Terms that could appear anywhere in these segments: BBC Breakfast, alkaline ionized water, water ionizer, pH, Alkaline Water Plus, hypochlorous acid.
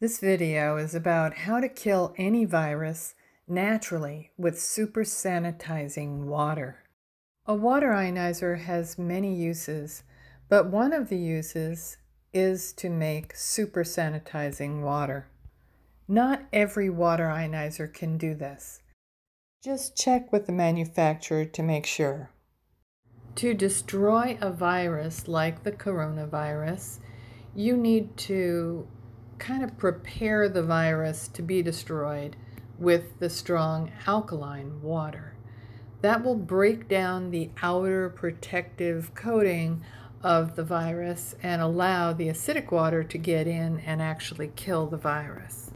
This video is about how to kill any virus naturally with super sanitizing water. A water ionizer has many uses, but one of the uses is to make super sanitizing water. Not every water ionizer can do this. Just check with the manufacturer to make sure. To destroy a virus like the coronavirus, you need to kind of prepare the virus to be destroyed with the strong alkaline water. That will break down the outer protective coating of the virus and allow the acidic water to get in and actually kill the virus.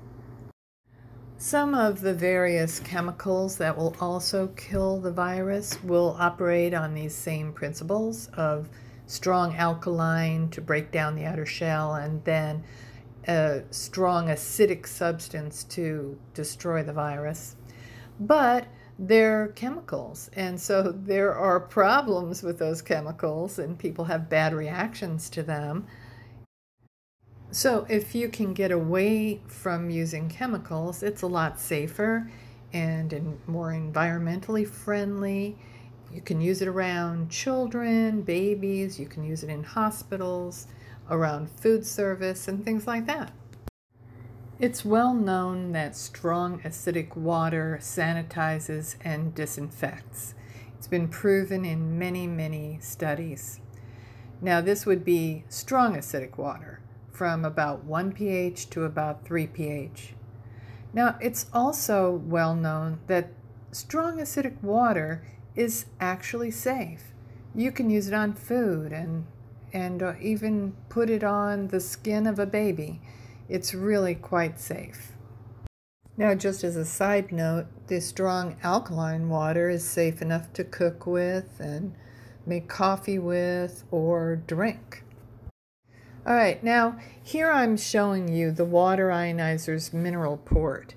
Some of the various chemicals that will also kill the virus will operate on these same principles of strong alkaline to break down the outer shell and then a strong acidic substance to destroy the virus, but they're chemicals, and so there are problems with those chemicals and people have bad reactions to them. So if you can get away from using chemicals, it's a lot safer and more environmentally friendly. You can use it around children, babies, you can use it in hospitals, around food service and things like that. It's well known that strong acidic water sanitizes and disinfects. It's been proven in many studies. Now this would be strong acidic water from about 1 pH to about 3 pH. Now it's also well known that strong acidic water is actually safe. You can use it on food and even put it on the skin of a baby. It's really quite safe. Now, just as a side note, the strong alkaline water is safe enough to cook with and make coffee with or drink. All right, now here I'm showing you the water ionizer's mineral port,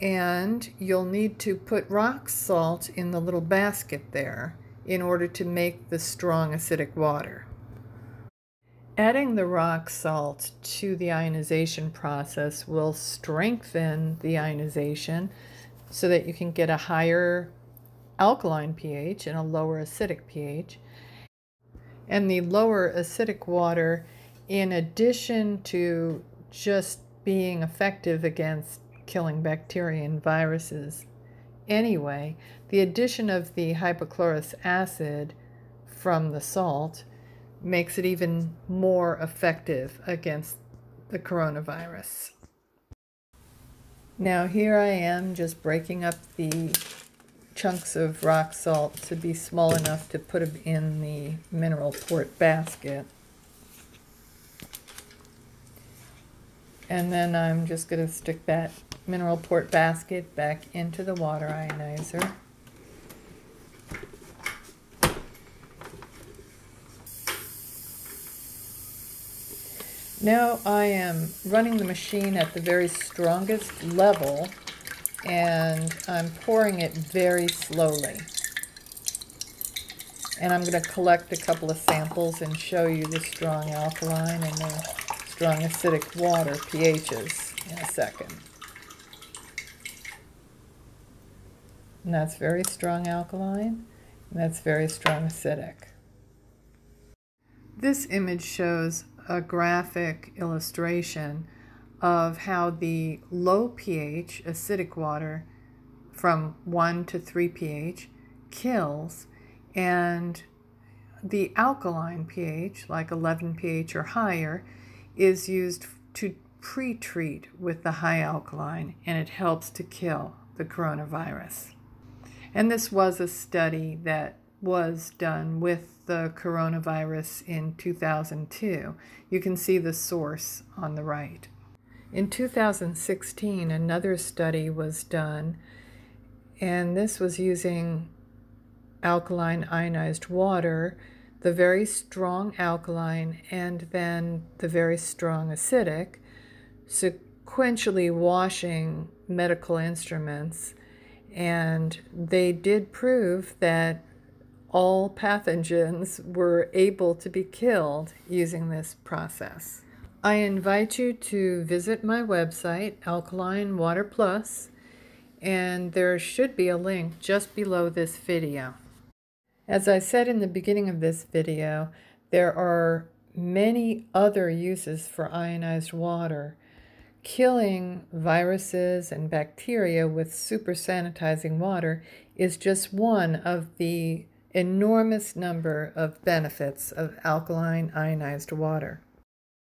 and you'll need to put rock salt in the little basket there in order to make the strong acidic water. Adding the rock salt to the ionization process will strengthen the ionization so that you can get a higher alkaline pH and a lower acidic pH. And the lower acidic water, in addition to just being effective against killing bacteria and viruses anyway, the addition of the hypochlorous acid from the salt makes it even more effective against the coronavirus. Now here I am just breaking up the chunks of rock salt to be small enough to put them in the mineral port basket. And then I'm just going to stick that mineral port basket back into the water ionizer. Now I am running the machine at the very strongest level and I'm pouring it very slowly. And I'm going to collect a couple of samples and show you the strong alkaline and the strong acidic water pHs in a second. And that's very strong alkaline and that's very strong acidic. This image shows a graphic illustration of how the low pH acidic water from 1 to 3 pH kills, and the alkaline pH, like 11 pH or higher, is used to pre-treat with the high alkaline, and it helps to kill the coronavirus. And this was a study that was done with the coronavirus in 2002. You can see the source on the right. In 2016, another study was done, and this was using alkaline ionized water, the very strong alkaline and then the very strong acidic, sequentially washing medical instruments, and they did prove that all pathogens were able to be killed using this process. I invite you to visit my website, Alkaline Water Plus, and there should be a link just below this video. As I said in the beginning of this video, there are many other uses for ionized water. Killing viruses and bacteria with super sanitizing water is just one of the enormous number of benefits of alkaline ionized water.